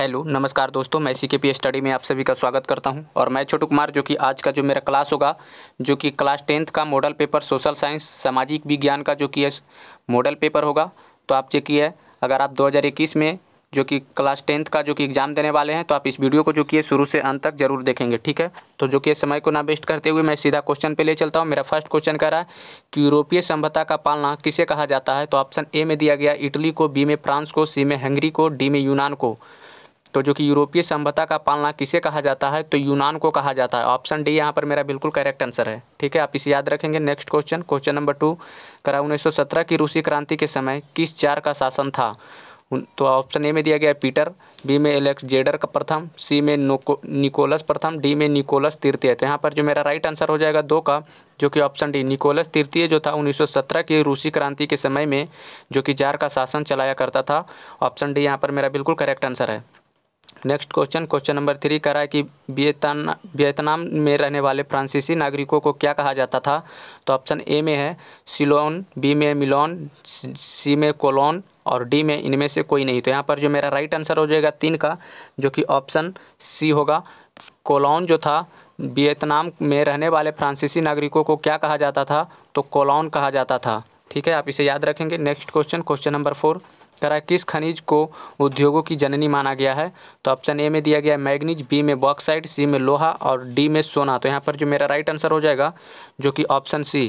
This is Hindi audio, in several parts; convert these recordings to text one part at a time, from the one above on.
हेलो नमस्कार दोस्तों, मैं सी के पी एस स्टडी में आप सभी का स्वागत करता हूं। और मैं छोटू कुमार, जो कि आज का जो मेरा क्लास होगा, जो कि क्लास 10th का मॉडल पेपर सोशल साइंस सामाजिक विज्ञान का जो कि है मॉडल पेपर होगा। तो आप देखिए, अगर आप 2021 में जो कि क्लास 10th का जो कि एग्ज़ाम देने वाले हैं तो आप इस वीडियो को जो कि है शुरू से अंत तक जरूर देखेंगे, ठीक है। तो जो कि समय को ना वेस्ट करते हुए मैं सीधा क्वेश्चन पे ले चलता हूँ। मेरा फर्स्ट क्वेश्चन कह रहा है कि यूरोपीय सभ्यता का पालना किसे कहा जाता है। तो ऑप्शन ए में दिया गया इटली को, बी में फ्रांस को, सी में हंगरी को, डी में यूनान को। तो जो कि यूरोपीय सभ्यता का पालना किसे कहा जाता है, तो यूनान को कहा जाता है। ऑप्शन डी यहाँ पर मेरा बिल्कुल करेक्ट आंसर है, ठीक है, आप इसे याद रखेंगे। नेक्स्ट क्वेश्चन, क्वेश्चन नंबर 2 करा 1917 की रूसी क्रांति के समय किस चार का शासन था। तो ऑप्शन ए में दिया गया पीटर, बी में अलेक्जेंडर का प्रथम, सी में निकोलस प्रथम, डी में निकोलस तृतीय। तो यहाँ पर जो मेरा राइट आंसर हो जाएगा 2 का, जो कि ऑप्शन डी निकोलस तृतीय जो था 1917 की रूसी क्रांति के समय में जो कि जार का शासन चलाया करता था। ऑप्शन डी यहाँ पर मेरा बिल्कुल करेक्ट आंसर है। नेक्स्ट क्वेश्चन, क्वेश्चन नंबर 3 कह रहा है कि वियतनाम में रहने वाले फ्रांसीसी नागरिकों को क्या कहा जाता था। तो ऑप्शन ए में है सिलोन, बी में मिलोन, सी में कोलोन और डी में इनमें से कोई नहीं। तो यहाँ पर जो मेरा राइट आंसर हो जाएगा 3 का, जो कि ऑप्शन सी होगा। कोलोन जो था, वियतनाम में रहने वाले फ्रांसीसी नागरिकों को क्या कहा जाता था, तो कोलोन कहा जाता था, ठीक है, आप इसे याद रखेंगे। नेक्स्ट क्वेश्चन, क्वेश्चन नंबर 4 करा किस खनिज को उद्योगों की जननी माना गया है। तो ऑप्शन ए में दिया गया मैग्नीज, बी में बॉक्साइट, सी में लोहा और डी में सोना। तो यहाँ पर जो मेरा राइट आंसर हो जाएगा, जो कि ऑप्शन सी,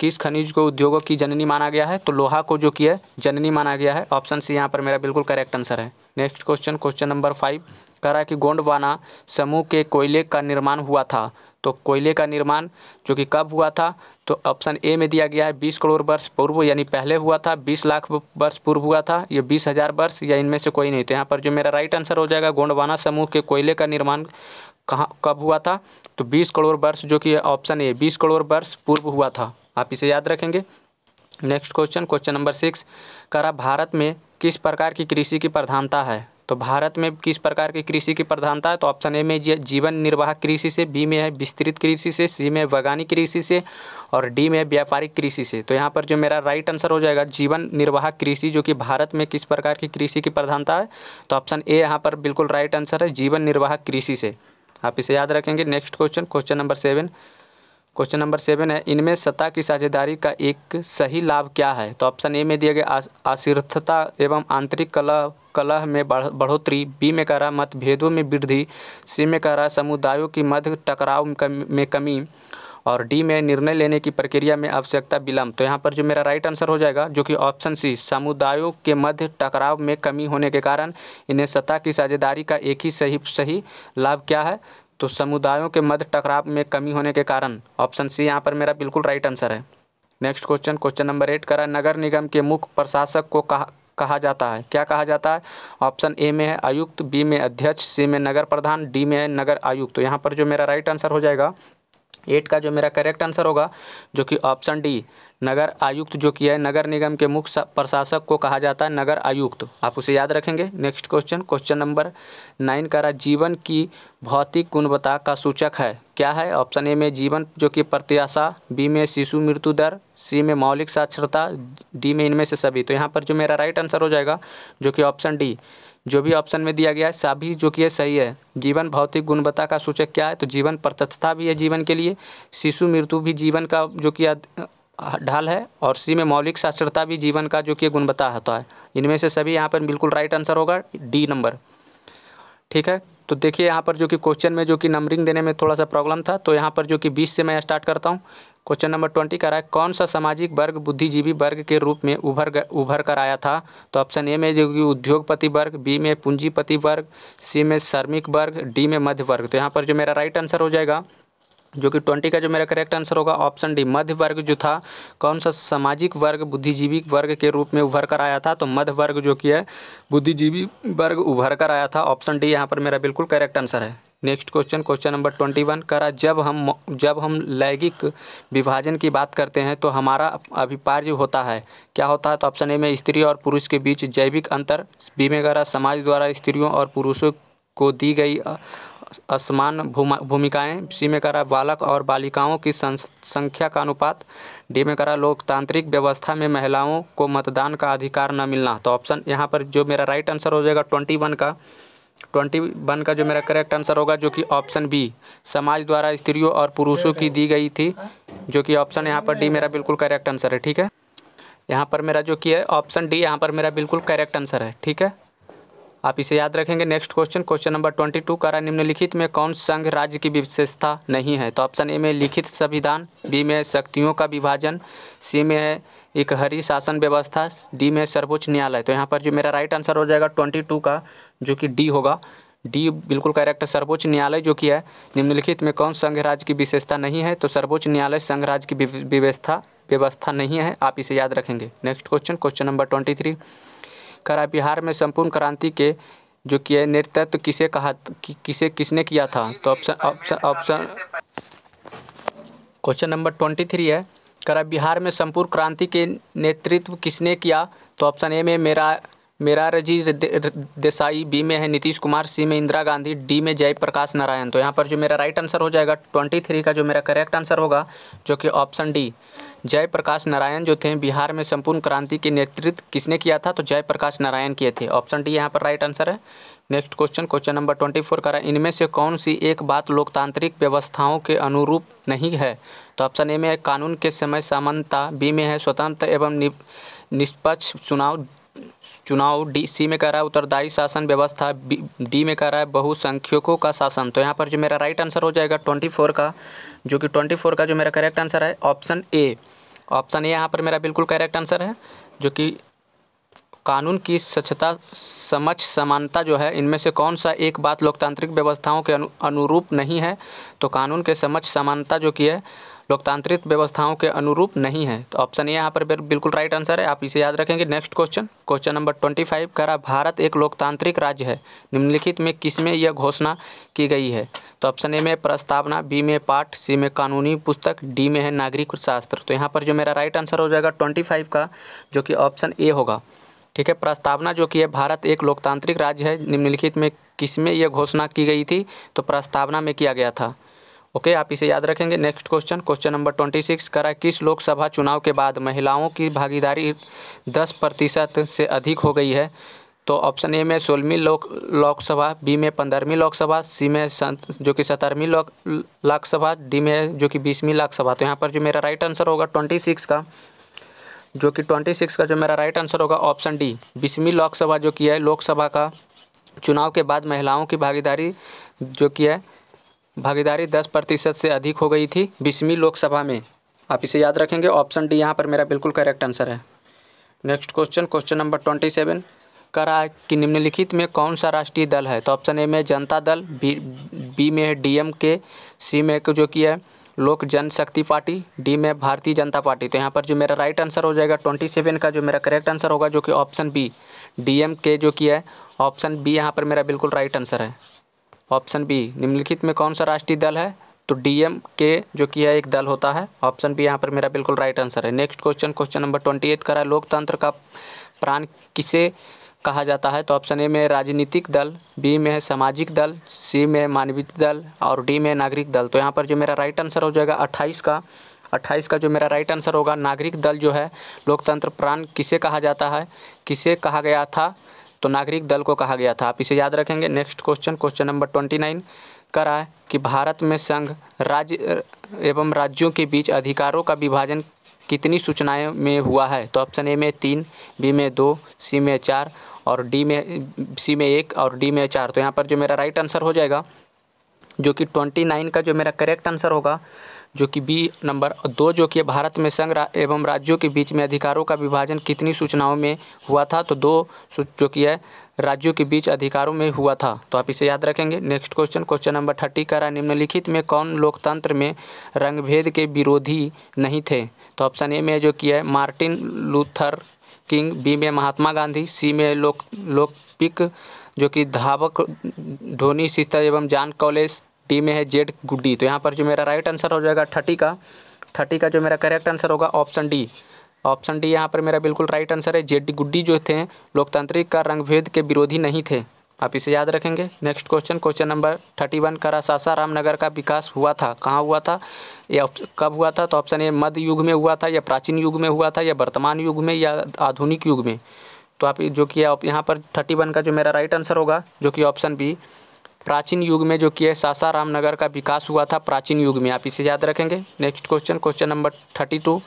किस खनिज को उद्योगों की जननी माना गया है, तो लोहा को जो कि है जननी माना गया है। ऑप्शन सी यहाँ पर मेरा बिल्कुल करेक्ट आंसर है। नेक्स्ट क्वेश्चन, क्वेश्चन नंबर 5 कह रहा है कि गोंडवाना समूह के कोयले का निर्माण हुआ था। तो कोयले का निर्माण जो कि कब हुआ था, तो ऑप्शन ए में दिया गया है 20 करोड़ वर्ष पूर्व, यानी पहले हुआ था, 20 लाख वर्ष पूर्व हुआ था, ये 20,000 वर्ष या इनमें से कोई नहीं। तो यहाँ पर जो मेरा राइट आंसर हो जाएगा, गोंडवाना समूह के कोयले का निर्माण कहाँ कब हुआ था, तो 20 करोड़ वर्ष जो कि ऑप्शन ए 20 करोड़ वर्ष पूर्व हुआ था, आप इसे याद रखेंगे। नेक्स्ट क्वेश्चन, क्वेश्चन नंबर 6 कह रहा भारत में किस प्रकार की कृषि की प्रधानता है। तो भारत में किस प्रकार की कृषि की प्रधानता है, तो ऑप्शन ए में जीवन निर्वाह कृषि से, बी में है विस्तृत कृषि से, सी में वैज्ञानिक कृषि से और डी में व्यापारिक कृषि से। तो यहाँ पर जो मेरा राइट आंसर हो जाएगा, जीवन निर्वाह कृषि, जो कि भारत में किस प्रकार की कृषि की प्रधानता है, तो ऑप्शन ए यहाँ पर बिल्कुल राइट आंसर है, जीवन निर्वाह कृषि से, आप इसे याद रखेंगे। Next question, question number 7 question number 7 है इनमें सत्ता की साझेदारी का एक सही लाभ क्या है। तो ऑप्शन ए में दिया गया अस्थिरता एवं आंतरिक कलह में बढ़ोतरी, बी में कह रहा मतभेदों में वृद्धि, सी में कह रहा समुदायों की मध्य टकराव में कमी और डी में निर्णय लेने की प्रक्रिया में आवश्यकता विलम्ब। तो यहाँ पर जो मेरा राइट आंसर हो जाएगा, जो कि ऑप्शन सी समुदायों के मध्य टकराव में कमी होने के कारण इन्हें सत्ता की साझेदारी का एक ही सही लाभ क्या है, तो समुदायों के मध्य टकराव में कमी होने के कारण। ऑप्शन सी यहाँ पर मेरा बिल्कुल राइट आंसर है। नेक्स्ट क्वेश्चन, क्वेश्चन नंबर 8 करा नगर निगम के मुख्य प्रशासक को कहा जाता है, क्या कहा जाता है। ऑप्शन ए में है आयुक्त, बी में अध्यक्ष, सी में नगर प्रधान, डी में है नगर आयुक्त। तो यहाँ पर जो मेरा राइट आंसर हो जाएगा 8 का, जो मेरा करेक्ट आंसर होगा, जो कि ऑप्शन डी नगर आयुक्त, जो कि है नगर निगम के मुख्य प्रशासक को कहा जाता है नगर आयुक्त, आप उसे याद रखेंगे। नेक्स्ट क्वेश्चन, क्वेश्चन नंबर 9 कह रहा जीवन की भौतिक गुणवत्ता का सूचक है क्या है। ऑप्शन ए में जीवन जो कि प्रत्याशा, बी में शिशु मृत्यु दर, सी में मौलिक साक्षरता, डी में इनमें से सभी। तो यहाँ पर जो मेरा राइट आंसर हो जाएगा, जो कि ऑप्शन डी, जो भी ऑप्शन में दिया गया है सभी जो कि है सही है। जीवन भौतिक गुणवत्ता का सूचक क्या है, तो जीवन प्रत्याशा भी है जीवन के लिए, शिशु मृत्यु भी जीवन का जो कि ढाल है और सी में मौलिक साक्षरता भी जीवन का जो कि गुणवत्ता होता है, इनमें से सभी यहाँ पर बिल्कुल राइट आंसर होगा डी नंबर, ठीक है। तो देखिए यहाँ पर जो कि क्वेश्चन में जो कि नंबरिंग देने में थोड़ा सा प्रॉब्लम था, तो यहाँ पर जो कि 20 से मैं स्टार्ट करता हूँ। क्वेश्चन नंबर 20 कह रहा है कौन सा सामाजिक वर्ग बुद्धिजीवी वर्ग के रूप में उभर कर आया था। तो ऑप्शन ए में जो कि उद्योगपति वर्ग, बी में पूंजीपति वर्ग, सी में श्रमिक वर्ग, डी में मध्य वर्ग। तो यहाँ पर जो मेरा राइट आंसर हो जाएगा, जो कि 20 का जो मेरा करेक्ट आंसर होगा, ऑप्शन डी मध्य वर्ग जो था कौन सा सामाजिक वर्ग बुद्धिजीवी वर्ग के रूप में उभर कर आया था, तो मध्य वर्ग जो कि है बुद्धिजीवी वर्ग उभर कर आया था। ऑप्शन डी यहाँ पर मेरा बिल्कुल करेक्ट आंसर है। नेक्स्ट क्वेश्चन, क्वेश्चन नंबर 21 करा जब हम लैंगिक विभाजन की बात करते हैं तो हमारा अभिप्राय होता है क्या होता है। तो ऑप्शन ए में स्त्री और पुरुष के बीच जैविक अंतर, बी में करा समाज द्वारा स्त्रियों और पुरुषों को दी गई असमान भूमिकाएं, सी में करा बालक और बालिकाओं की संख्या का अनुपात, डी में करा लोकतांत्रिक व्यवस्था में महिलाओं को मतदान का अधिकार न मिलना। तो ऑप्शन यहाँ पर जो मेरा राइट आंसर हो जाएगा 21 का, 21 का जो मेरा करेक्ट आंसर होगा जो कि ऑप्शन बी समाज द्वारा स्त्रियों और पुरुषों की दी गई थी, जो कि ऑप्शन यहाँ पर डी मेरा बिल्कुल करेक्ट आंसर है। ठीक है, यहाँ पर मेरा जो कि है ऑप्शन डी यहाँ पर मेरा बिल्कुल करेक्ट आंसर है। ठीक है, आप इसे याद रखेंगे। नेक्स्ट क्वेश्चन, क्वेश्चन नंबर 22 करा निम्नलिखित में कौन संघ राज्य की विशेषता नहीं है? तो ऑप्शन ए में लिखित संविधान, बी में शक्तियों का विभाजन, सी में है एकहरी शासन व्यवस्था, डी में सर्वोच्च न्यायालय। तो यहाँ पर जो मेरा राइट आंसर हो जाएगा 22 का जो कि डी होगा, डी बिल्कुल करेक्ट, सर्वोच्च न्यायालय जो कि है। निम्नलिखित में कौन संघ राज्य की विशेषता नहीं है? तो सर्वोच्च न्यायालय संघ राज्य की व्यवस्था नहीं है, आप इसे याद रखेंगे। नेक्स्ट क्वेश्चन, क्वेश्चन नंबर 23 करा बिहार में संपूर्ण क्रांति के जो कि नेतृत्व किसे किसने किया था? तो ऑप्शन क्वेश्चन नंबर 23 है करा बिहार में संपूर्ण क्रांति के नेतृत्व किसने किया? तो ऑप्शन ए में मेरा रजी देसाई, बी में है नीतीश कुमार, सी में इंदिरा गांधी, डी में जयप्रकाश नारायण। तो यहाँ पर जो मेरा राइट आंसर हो जाएगा 23 का जो मेरा करेक्ट आंसर होगा जो कि ऑप्शन डी जयप्रकाश नारायण जो थे। बिहार में संपूर्ण क्रांति के नेतृत्व किसने किया था? तो जयप्रकाश नारायण किए थे, ऑप्शन डी यहाँ पर राइट आंसर है। नेक्स्ट क्वेश्चन, क्वेश्चन नंबर 24 करा इनमें से कौन सी एक बात लोकतांत्रिक व्यवस्थाओं के अनुरूप नहीं है? तो ऑप्शन ए में है कानून के समय समानता, बी में है स्वतंत्र एवं निष्पक्ष चुनाव, डी सी में कह रहा है उत्तरदायी शासन व्यवस्था, डी में कह रहा है बहुसंख्यकों का शासन। तो यहाँ पर जो मेरा राइट आंसर हो जाएगा 24 का जो कि 24 का जो मेरा करेक्ट आंसर है ऑप्शन ए यहाँ पर मेरा बिल्कुल करेक्ट आंसर है जो कि कानून की स्वच्छता समझ समानता जो है इनमें से कौन सा एक बात लोकतांत्रिक व्यवस्थाओं के अनुरूप नहीं है? तो कानून के समझ समानता जो कि है लोकतांत्रिक व्यवस्थाओं के अनुरूप नहीं है, तो ऑप्शन ए यहाँ पर बिल्कुल राइट आंसर है, आप इसे याद रखेंगे। नेक्स्ट क्वेश्चन, क्वेश्चन नंबर 25 कह रहा भारत एक लोकतांत्रिक राज्य है, निम्नलिखित में किस में यह घोषणा की गई है? तो ऑप्शन ए में प्रस्तावना, बी में पाठ, सी में कानूनी पुस्तक, डी में है नागरिक शास्त्र। तो यहाँ पर जो मेरा राइट आंसर हो जाएगा 25 का जो कि ऑप्शन ए होगा। ठीक है, प्रस्तावना जो कि है भारत एक लोकतांत्रिक राज्य है, निम्नलिखित में किस में यह घोषणा की गई थी? तो प्रस्तावना में किया गया था। ओके, आप इसे याद रखेंगे। नेक्स्ट क्वेश्चन, क्वेश्चन नंबर 26 करा किस लोकसभा चुनाव के बाद महिलाओं की भागीदारी 10% से अधिक हो गई है? तो ऑप्शन ए में 16वीं लोकसभा, बी में 15वीं लोकसभा, सी में जो कि 17वीं लोकसभा, डी में जो कि 20वीं लोकसभा। तो यहाँ पर जो मेरा राइट आंसर होगा 26 का जो कि 26 का जो मेरा राइट आंसर होगा ऑप्शन डी 20वीं लोकसभा जो कि है लोकसभा का चुनाव के बाद महिलाओं की भागीदारी 10% से अधिक हो गई थी 20वीं लोकसभा में, आप इसे याद रखेंगे। ऑप्शन डी यहाँ पर मेरा बिल्कुल करेक्ट आंसर है। नेक्स्ट क्वेश्चन, क्वेश्चन नंबर 27 कह रहा है कि निम्नलिखित में कौन सा राष्ट्रीय दल है? तो ऑप्शन ए में जनता दल, बी में है DMK, सी में जो कि है लोक जनशक्ति पार्टी, डी में भारतीय जनता पार्टी। तो यहाँ पर जो मेरा राइट आंसर हो जाएगा 27 का जो मेरा करेक्ट आंसर होगा जो कि ऑप्शन बी DMK जो कि है ऑप्शन बी यहाँ पर मेरा बिल्कुल राइट आंसर है। ऑप्शन बी निम्नलिखित में कौन सा राष्ट्रीय दल है? तो DMK जो कि है एक दल होता है, ऑप्शन बी यहाँ पर मेरा बिल्कुल राइट आंसर है। नेक्स्ट क्वेश्चन, क्वेश्चन नंबर 28 करा लोकतंत्र का प्राण किसे कहा जाता है? तो ऑप्शन ए में राजनीतिक दल, बी में है सामाजिक दल, सी में मानवीय दल और डी में नागरिक दल। तो यहाँ पर जो मेरा राइट आंसर हो जाएगा 28 का जो मेरा राइट आंसर होगा नागरिक दल जो है लोकतंत्र प्राण किसे कहा जाता है, किसे कहा गया था? तो नागरिक दल को कहा गया था, आप इसे याद रखेंगे। नेक्स्ट क्वेश्चन, क्वेश्चन नंबर 29 कह रहा है कि भारत में संघ राज्य एवं राज्यों के बीच अधिकारों का विभाजन कितनी सूचनाएं में हुआ है? तो ऑप्शन ए में 3, बी में 2, सी में 4 और सी में 1 और डी में 4। तो यहाँ पर जो मेरा राइट आंसर हो जाएगा जो कि 29 का जो मेरा करेक्ट आंसर होगा जो कि बी नंबर 2 जो कि भारत में संघ एवं राज्यों के बीच में अधिकारों का विभाजन कितनी सूचनाओं में हुआ था? तो 2 जो कि है राज्यों के बीच अधिकारों में हुआ था, तो आप इसे याद रखेंगे। नेक्स्ट क्वेश्चन, क्वेश्चन नंबर 30 करा निम्नलिखित में कौन लोकतंत्र में रंगभेद के विरोधी नहीं थे? तो ऑप्शन ए में जो कि है मार्टिन लूथर किंग, बी में महात्मा गांधी, सी में लोकपिक जो कि धावक धोनी सिस्टर एवं जॉन कॉलेज, डी में है जेड गुड्डी। तो यहाँ पर जो मेरा राइट आंसर हो जाएगा 30 का जो मेरा करेक्ट आंसर होगा ऑप्शन डी यहाँ पर मेरा बिल्कुल राइट आंसर है। जेड गुड्डी जो थे लोकतांत्रिक का रंगभेद के विरोधी नहीं थे, आप इसे याद रखेंगे। नेक्स्ट क्वेश्चन, क्वेश्चन नंबर 31 करा सासाराम नगर का विकास हुआ था, कहाँ हुआ था या कब हुआ था? तो ऑप्शन ए मध्य युग में हुआ था, या प्राचीन युग में हुआ था, या वर्तमान युग में, या आधुनिक युग में। तो आप जो कि आप यहाँ पर 31 का जो मेरा राइट आंसर होगा जो कि ऑप्शन बी, प्राचीन युग में जो कि है सासाराम नगर का विकास हुआ था प्राचीन युग में, आप इसे याद रखेंगे। नेक्स्ट क्वेश्चन, क्वेश्चन नंबर 32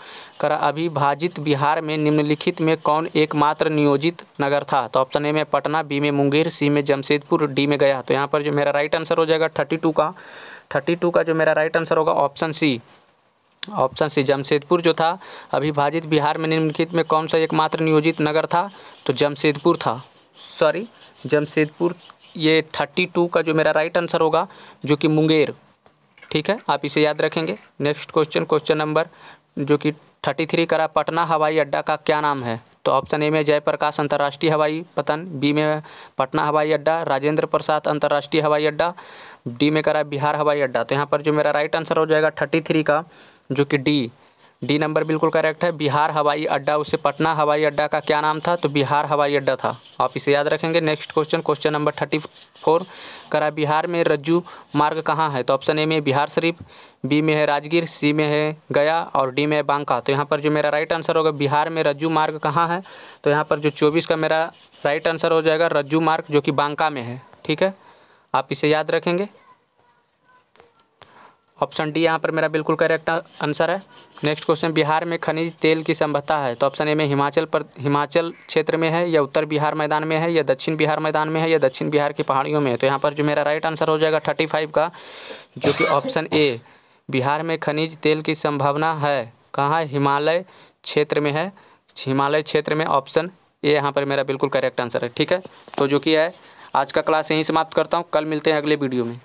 करा अविभाजित बिहार में निम्नलिखित में कौन एकमात्र नियोजित नगर था? तो ऑप्शन ए में पटना, बी में मुंगेर, सी में जमशेदपुर, डी में गया। तो यहाँ पर जो मेरा राइट आंसर हो जाएगा 32 का जो मेरा राइट आंसर होगा ऑप्शन सी, जमशेदपुर जो था अविभाजित बिहार में निम्नलिखित में कौन सा एकमात्र नियोजित नगर था? तो जमशेदपुर था, सॉरी जमशेदपुर। ये 32 का जो मेरा राइट आंसर होगा जो कि मुंगेर, ठीक है, आप इसे याद रखेंगे। नेक्स्ट क्वेश्चन, क्वेश्चन नंबर जो कि 33 करा पटना हवाई अड्डा का क्या नाम है? तो ऑप्शन ए में जयप्रकाश अंतर्राष्ट्रीय हवाईपत्तन, बी में पटना हवाई अड्डा, राजेंद्र प्रसाद अंतर्राष्ट्रीय हवाई अड्डा, डी में करा बिहार हवाई अड्डा। तो यहाँ पर जो मेरा राइट आंसर हो जाएगा 33 का जो कि डी नंबर बिल्कुल करेक्ट है, बिहार हवाई अड्डा। उसे पटना हवाई अड्डा का क्या नाम था? तो बिहार हवाई अड्डा था, आप इसे याद रखेंगे। नेक्स्ट क्वेश्चन, क्वेश्चन नंबर 34 करा बिहार में रज्जू मार्ग कहाँ है? तो ऑप्शन ए में बिहार शरीफ, बी में है राजगीर, सी में है गया और डी में है बांका। तो यहाँ पर जो मेरा राइट आंसर होगा बिहार में रज्जू मार्ग कहाँ है? तो यहाँ पर जो 24 का मेरा राइट आंसर हो जाएगा रज्जू मार्ग जो कि बांका में है, ठीक है, आप इसे याद रखेंगे। ऑप्शन डी यहाँ पर मेरा बिल्कुल करेक्ट आंसर है। नेक्स्ट क्वेश्चन, बिहार में खनिज तेल की संपदा है? तो ऑप्शन ए में हिमाचल क्षेत्र में है, या उत्तर बिहार मैदान में है, या दक्षिण बिहार मैदान में है, या दक्षिण बिहार की पहाड़ियों में है। तो यहाँ पर जो मेरा राइट आंसर हो जाएगा 35 का जो कि ऑप्शन ए, बिहार में खनिज तेल की संभावना है कहाँ? हिमालय क्षेत्र में है, हिमालय क्षेत्र में ऑप्शन ए यहाँ पर मेरा बिल्कुल करेक्ट आंसर है, ठीक है। तो जो कि है आज का क्लास यहीं समाप्त करता हूँ, कल मिलते हैं अगले वीडियो में।